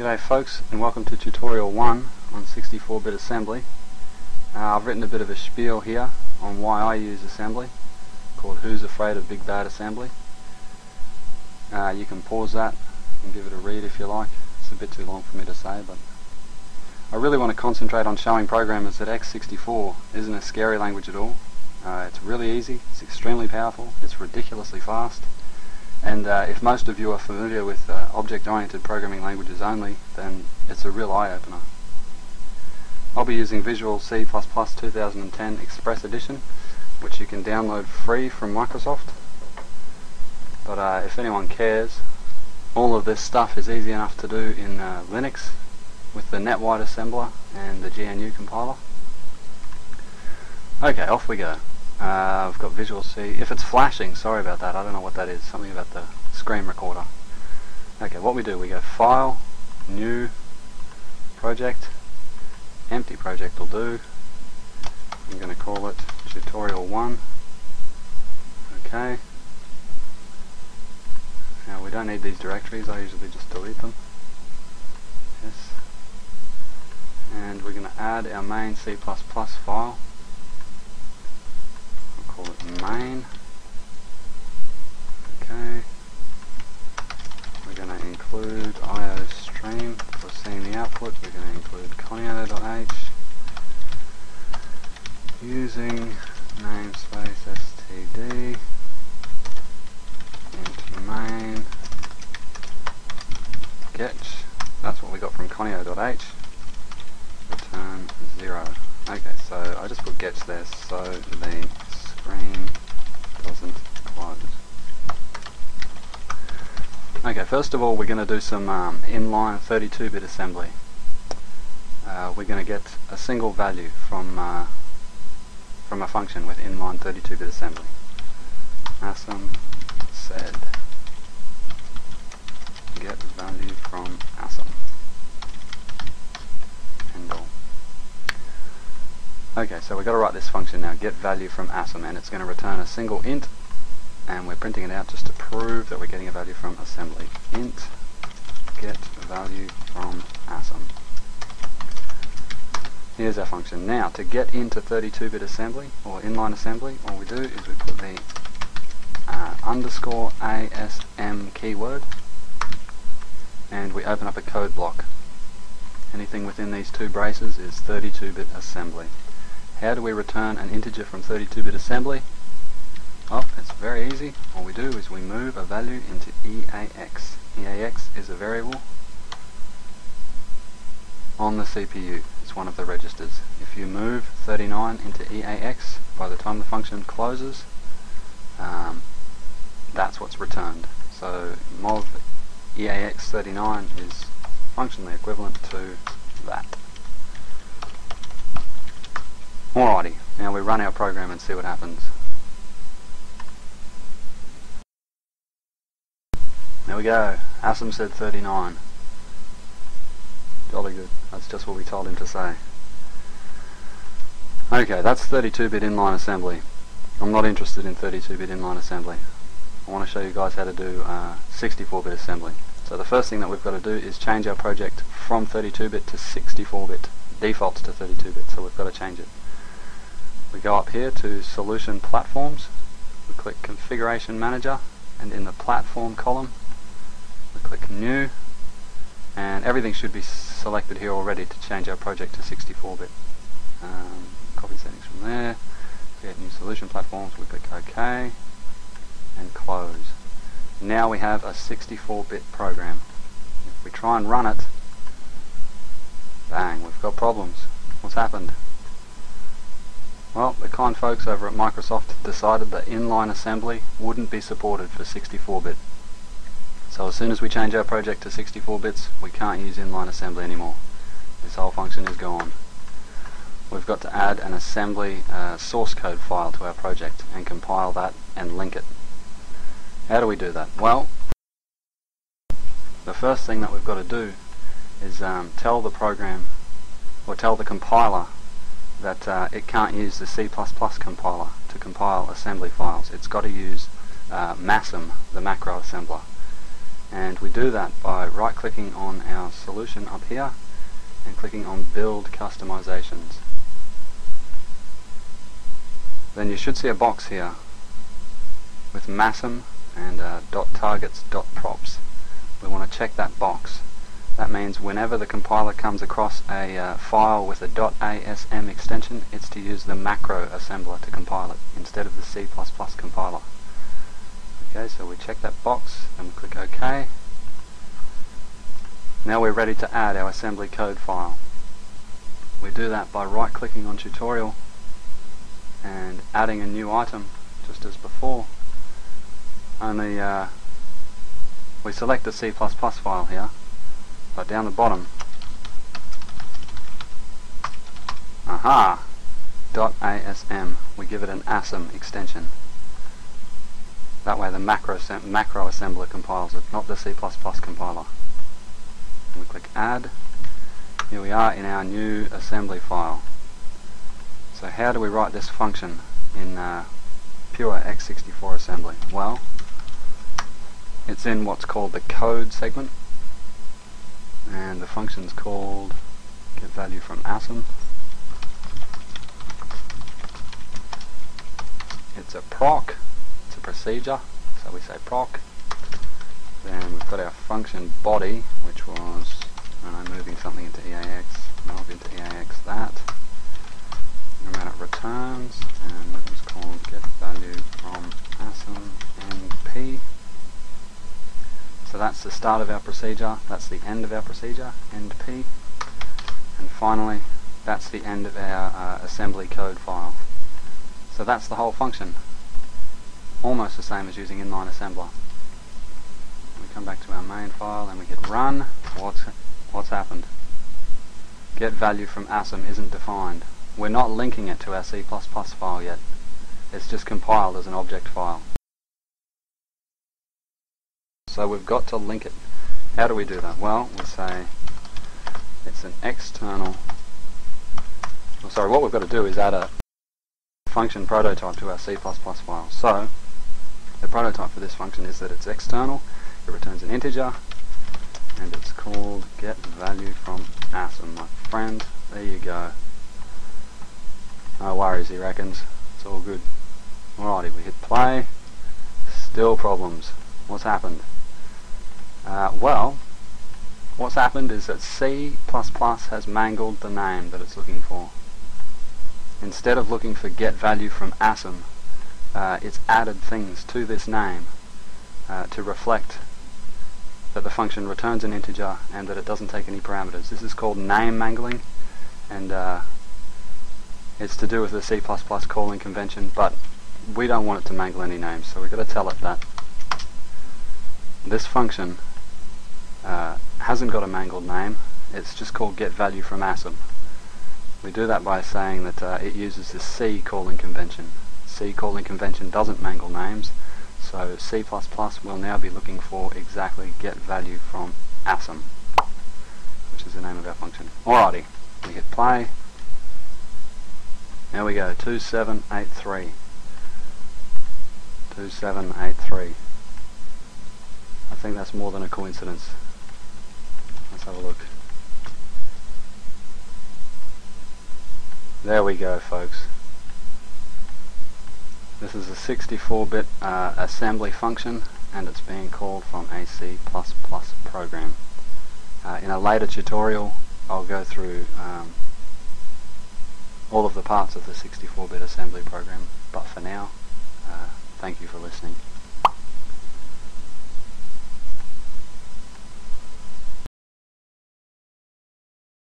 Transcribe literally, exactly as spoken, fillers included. G'day folks, and welcome to tutorial one on sixty-four bit assembly. Uh, I've written a bit of a spiel here on why I use assembly, called Who's Afraid of Big Bad Assembly. Uh, you can pause that and give it a read if you like. It's a bit too long for me to say, but I really want to concentrate on showing programmers that x sixty-four isn't a scary language at all. Uh, it's really easy, it's extremely powerful, it's ridiculously fast. And uh, if most of you are familiar with uh, object-oriented programming languages only, then it's a real eye-opener. I'll be using Visual C plus plus twenty ten Express Edition, which you can download free from Microsoft. But uh, if anyone cares, all of this stuff is easy enough to do in uh, Linux with the NetWide Assembler and the G N U Compiler. Okay, off we go. Uh, I've got Visual C. If it's flashing, sorry about that, I don't know what that is, something about the screen recorder. Okay, what we do, we go File, New, Project, Empty Project will do. I'm going to call it Tutorial one. Okay. Now we don't need these directories, I usually just delete them. Yes. And we're going to add our main C plus plus file. Call it main. Okay. We're going to include iostream for seeing the output. We're going to include conio dot h using namespace std into main getch. That's what we got from conio dot h. Return zero. Okay, so I just put getch there so the screen doesn't close. Okay, first of all we're going to do some um, inline thirty-two bit assembly. Uh, we're going to get a single value from uh, from a function with inline thirty-two bit assembly. Asm said get value from asm. End all. Okay, so we've got to write this function now, get value from asm, and it's going to return a single int, and we're printing it out just to prove that we're getting a value from assembly. Int get value from asm. Here's our function. Now, to get into thirty-two bit assembly, or inline assembly, all we do is we put the uh, underscore asm keyword, and we open up a code block. Anything within these two braces is thirty-two bit assembly. How do we return an integer from thirty-two bit assembly? Oh, it's very easy. All we do is we move a value into E A X. E A X is a variable on the C P U. It's one of the registers. If you move thirty-nine into E A X, by the time the function closes, um, that's what's returned. So mov E A X thirty-nine is functionally equivalent to that. Alrighty, now we run our program and see what happens. There we go, asm said thirty-nine. Jolly good, that's just what we told him to say. Okay, that's thirty-two bit inline assembly. I'm not interested in thirty-two bit inline assembly. I want to show you guys how to do sixty-four bit uh, assembly. So the first thing that we've got to do is change our project from thirty-two bit to sixty-four bit. Defaults to thirty-two bit, so we've got to change it. We go up here to Solution Platforms, we click Configuration Manager, and in the Platform column, we click New, and everything should be selected here already to change our project to sixty-four bit. Um, copy settings from there, create new Solution Platforms, we click OK, and close. Now we have a sixty-four bit program. If we try and run it, bang, we've got problems. What's happened? Well, the kind folks over at Microsoft decided that inline assembly wouldn't be supported for sixty-four bit. So as soon as we change our project to sixty-four bits, we can't use inline assembly anymore. This whole function is gone. We've got to add an assembly uh, source code file to our project and compile that and link it. How do we do that? Well, the first thing that we've got to do is um, tell the program, or tell the compiler, that uh, it can't use the C plus plus compiler to compile assembly files. It's got to use uh, Masm, the macro assembler. And we do that by right clicking on our solution up here and clicking on Build Customizations. Then you should see a box here with Masm and uh, .targets.props. We want to check that box. That means whenever the compiler comes across a uh, file with a .asm extension, it's to use the macro assembler to compile it instead of the C plus plus compiler. Okay, so we check that box and we click OK. Now we're ready to add our assembly code file. We do that by right clicking on Tutorial and adding a new item just as before, only uh, we select the C plus plus file here, but down the bottom, aha, .asm, we give it an asm extension. That way the macro, macro assembler compiles it, not the C plus plus compiler. And we click Add. Here we are in our new assembly file. So how do we write this function in uh, pure x sixty-four assembly? Well, it's in what's called the code segment, and the function's called getValue from asm. It's a proc, it's a procedure, so we say proc. Then we've got our function body, which was, I don't know, moving something into E A X, move into E A X that. And then it returns, and it was called getValue from asm np. So that's the start of our procedure, that's the end of our procedure, end P. And finally, that's the end of our uh, assembly code file. So that's the whole function. Almost the same as using inline assembler. We come back to our main file and we hit run. What's, what's happened? Get value from asm isn't defined. We're not linking it to our C plus plus file yet. It's just compiled as an object file. So we've got to link it. How do we do that? Well, we say it's an external... Well, sorry, what we've got to do is add a function prototype to our C plus plus file. So the prototype for this function is that it's external, it returns an integer, and it's called getValueFromAsm, my friend. There you go. No worries, he reckons. It's all good. Alrighty, we hit play. Still problems. What's happened? Uh, well, what's happened is that C plus plus has mangled the name that it's looking for. Instead of looking for get value from asm, uh, it's added things to this name uh, to reflect that the function returns an integer and that it doesn't take any parameters. This is called name mangling, and uh, it's to do with the C plus plus calling convention, but we don't want it to mangle any names, so we've got to tell it that this function uh, hasn't got a mangled name, it's just called getValueFromAsm. We do that by saying that uh, it uses the C calling convention. C calling convention doesn't mangle names, so C plus plus will now be looking for exactly getValueFromAsm, which is the name of our function. Alrighty, we hit play. Now we go, two seven eight three. two seven eight three. I think that's more than a coincidence. Let's have a look. There we go, folks. This is a sixty-four bit uh, assembly function, and it's being called from a C plus plus program. Uh, in a later tutorial, I'll go through um, all of the parts of the sixty-four bit assembly program, but for now, uh, thank you for listening.